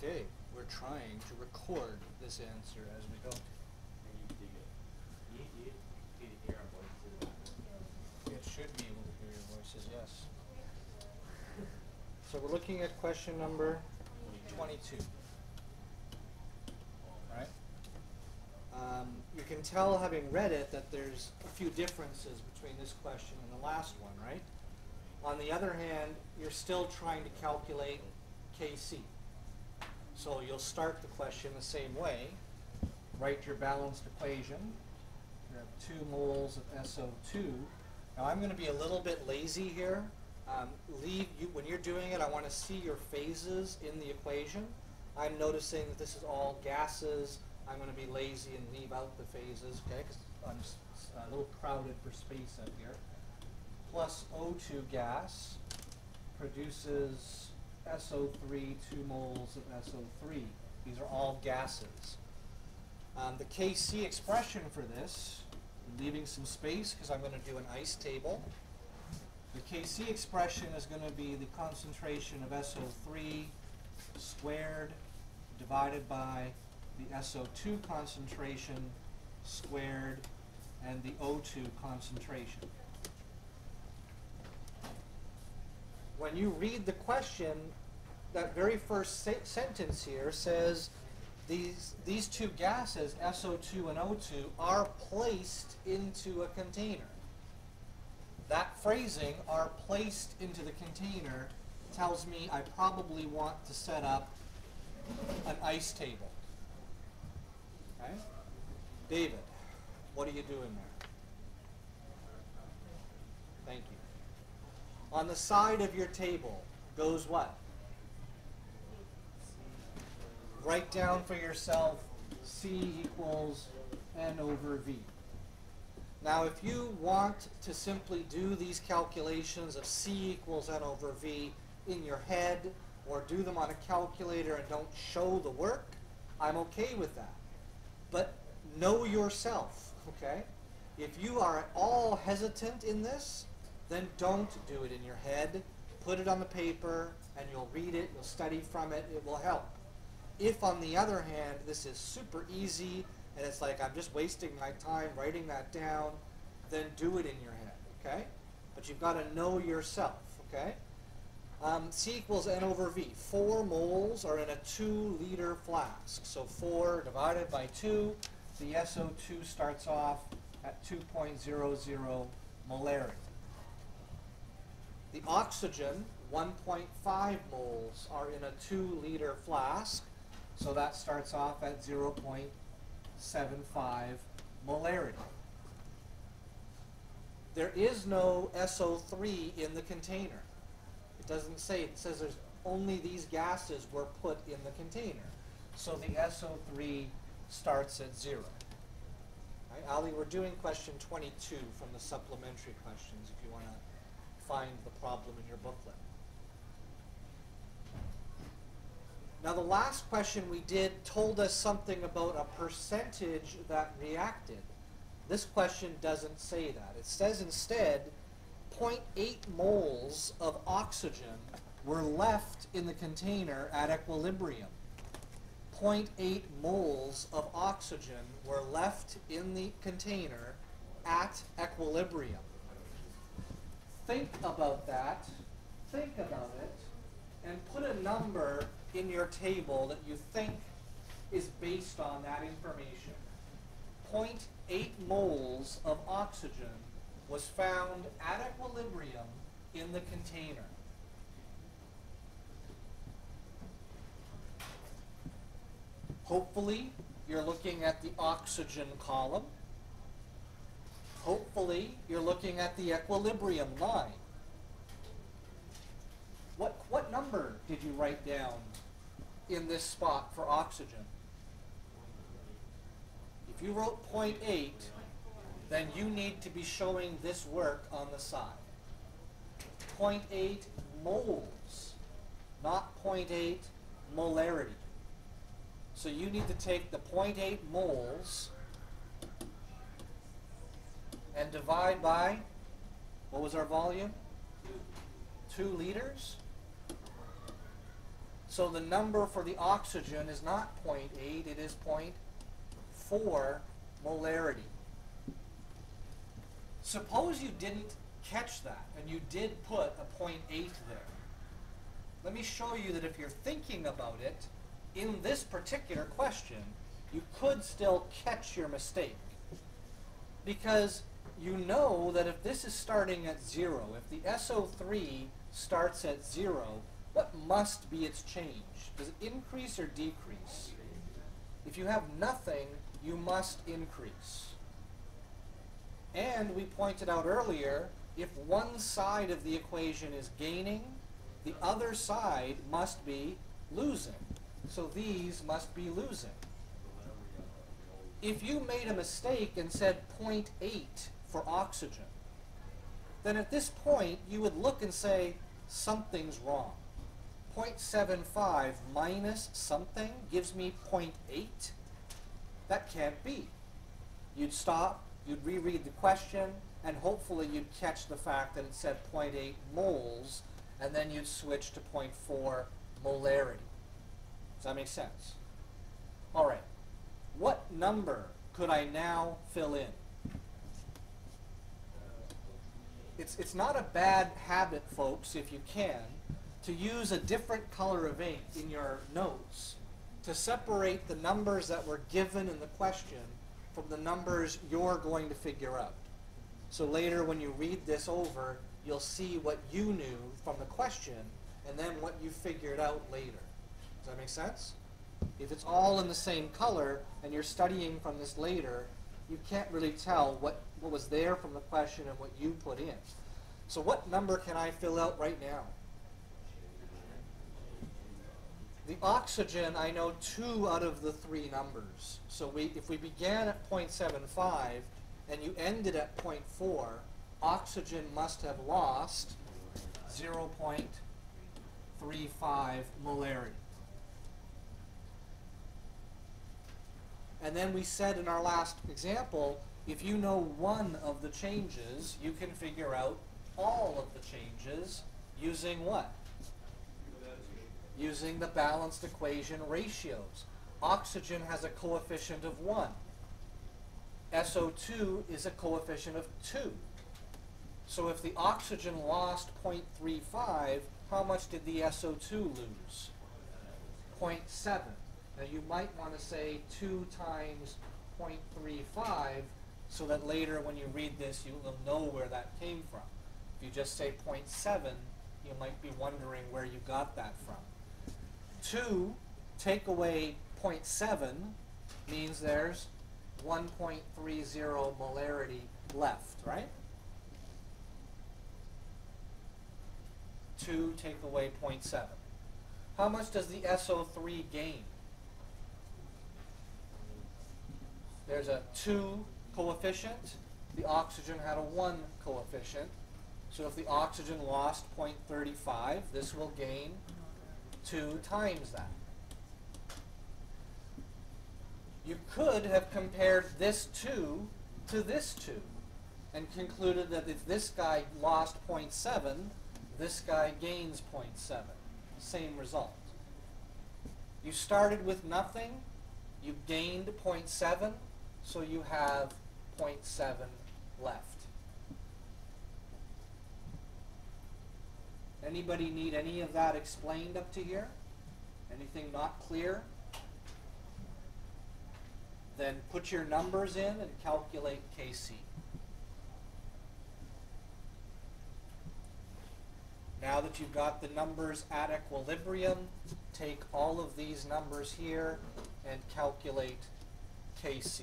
Okay, we're trying to record this answer as we go. It should be able to hear your voices, yes. So we're looking at question number 22. All right. You can tell, having read it, that there's a few differences between this question and the last one, right? On the other hand, you're still trying to calculate Kc. So you'll start the question the same way. Write your balanced equation. You have 2 moles of SO2. Now I'm going to be a little bit lazy here. When you're doing it, I want to see your phases in the equation. I'm noticing that this is all gases. I'm going to be lazy and leave out the phases, okay? Because I'm a little crowded for space up here. Plus O2 gas produces SO3, 2 moles of SO3. These are all gases. The Kc expression for this, I'm leaving some space because I'm going to do an ice table. The Kc expression is going to be the concentration of SO3 squared divided by the SO2 concentration squared and the O2 concentration. When you read the question, that very first sentence here says these two gases, SO2 and O2, are placed into a container. That phrasing, "are placed into the container," tells me I probably want to set up an ice table. Okay? David, what are you doing there? Thank you. On the side of your table goes what? Write down for yourself C = N/V. Now if you want to simply do these calculations of C = N/V in your head, or do them on a calculator and don't show the work, I'm okay with that. But know yourself, okay? If you are at all hesitant in this, then don't do it in your head. Put it on the paper, and you'll read it, you'll study from it, it will help. If, on the other hand, this is super easy, and it's like I'm just wasting my time writing that down, then do it in your head, okay? But you've got to know yourself, okay? C = N/V. 4 moles are in a 2-liter flask. So 4 divided by 2, the SO2 starts off at 2.00 molarity. The oxygen, 1.5 moles, are in a 2-liter flask, so that starts off at 0.75 molarity. There is no SO3 in the container. It doesn't say, it says there's only these gases were put in the container. So the SO3 starts at 0. All right, Ali, we're doing question 22 from the supplementary questions if you want to find the problem in your booklet. Now the last question we did told us something about a percentage that reacted. This question doesn't say that. It says instead 0.8 moles of oxygen were left in the container at equilibrium. 0.8 moles of oxygen were left in the container at equilibrium. Think about that, think about it, and put a number in your table that you think is based on that information. 0.8 moles of oxygen was found at equilibrium in the container. Hopefully, you're looking at the oxygen column. Hopefully, you're looking at the equilibrium line. What number did you write down in this spot for oxygen? If you wrote 0.8, then you need to be showing this work on the side. 0.8 moles, not 0.8 molarity. So you need to take the 0.8 moles and divide by, what was our volume? 2 liters. So the number for the oxygen is not 0.8, it is 0.4 molarity. Suppose you didn't catch that and you did put a 0.8 there. Let me show you that if you're thinking about it, in this particular question, you could still catch your mistake. Because you know that if this is starting at 0, if the SO3 starts at 0, what must be its change? Does it increase or decrease? If you have nothing, you must increase. And we pointed out earlier, if one side of the equation is gaining, the other side must be losing. So these must be losing. If you made a mistake and said 0.8 for oxygen, then at this point you would look and say, something's wrong. 0.75 minus something gives me 0.8? That can't be. You'd stop, you'd reread the question, and hopefully you'd catch the fact that it said 0.8 moles, and then you'd switch to 0.4 molarity. Does that make sense? All right. What number could I now fill in? It's not a bad habit, folks, if you can, to use a different color of ink in your notes to separate the numbers that were given in the question from the numbers you're going to figure out. So later when you read this over, you'll see what you knew from the question and then what you figured out later. Does that make sense? If it's all in the same color and you're studying from this later, you can't really tell what was there from the question and what you put in. So what number can I fill out right now? The oxygen, I know 2 out of the 3 numbers. So if we began at 0.75 and you ended at 0.4, oxygen must have lost 0.35 molarity. And then we said in our last example, if you know one of the changes, you can figure out all of the changes using what? Using the balanced equation ratios. Oxygen has a coefficient of 1. SO2 is a coefficient of 2. So if the oxygen lost 0.35, how much did the SO2 lose? 0.7. Now you might want to say 2 times 0.35 so that later when you read this you will know where that came from. If you just say 0.7, you might be wondering where you got that from. 2 take away 0.7 means there's 1.30 molarity left, right? 2 take away 0.7. How much does the SO3 gain? There's a 2 coefficient. The oxygen had a 1 coefficient. So if the oxygen lost 0.35, this will gain 2 times that. You could have compared this 2 to this 2 and concluded that if this guy lost 0.7, this guy gains 0.7. Same result. You started with nothing, you gained 0.7, so you have 0.7 left. Anybody need any of that explained up to here? Anything not clear? Then put your numbers in and calculate Kc. Now that you've got the numbers at equilibrium, take all of these numbers here and calculate Kc.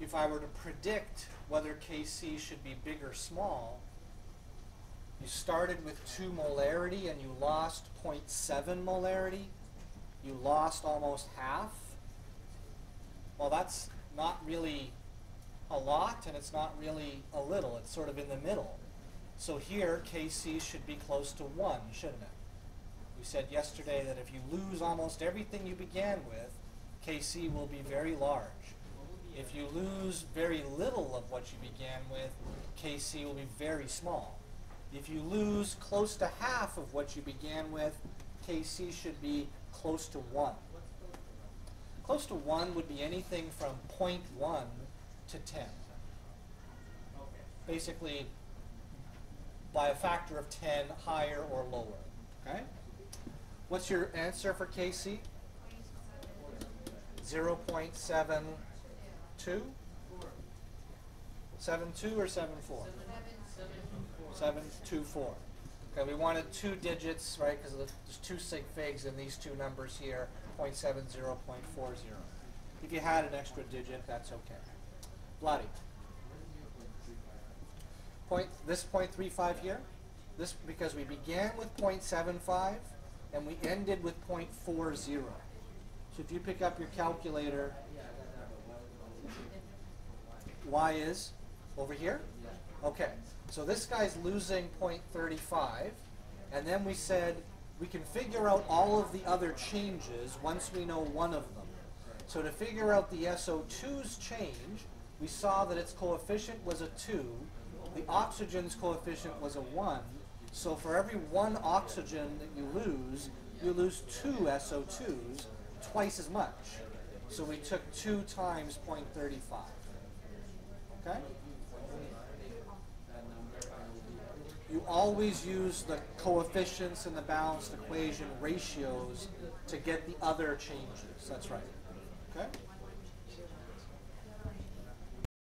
If I were to predict whether Kc should be big or small, You started with 2 molarity and you lost 0.7 molarity. You lost almost half. Well, that's not really a lot, and it's not really a little. It's sort of in the middle. So here, Kc should be close to 1, shouldn't it? We said yesterday that if you lose almost everything you began with, Kc will be very large. If you lose very little of what you began with, Kc will be very small. If you lose close to half of what you began with, Kc should be close to 1. Close to 1 would be anything from 0.1 to 10. Basically, by a factor of 10, higher or lower. Okay? What's your answer for Kc? 0.72? 7.2 or 7.4? 7.24. Okay, we wanted 2 digits, right, because there's 2 sig figs in these 2 numbers here, 0.70, 0.40. If you had an extra digit, that's okay. Vladi. This 0.35 here, this because we began with 0.75 and we ended with 0.40. So if you pick up your calculator, y is over here? Okay, so this guy's losing 0.35, and then we said we can figure out all of the other changes once we know one of them. So to figure out the SO2's change, we saw that its coefficient was a 2. The oxygen's coefficient was a 1, so for every 1 oxygen that you lose 2 SO2s, twice as much. So we took 2 times 0.35. Okay? You always use the coefficients in the balanced equation ratios to get the other changes. That's right. Okay?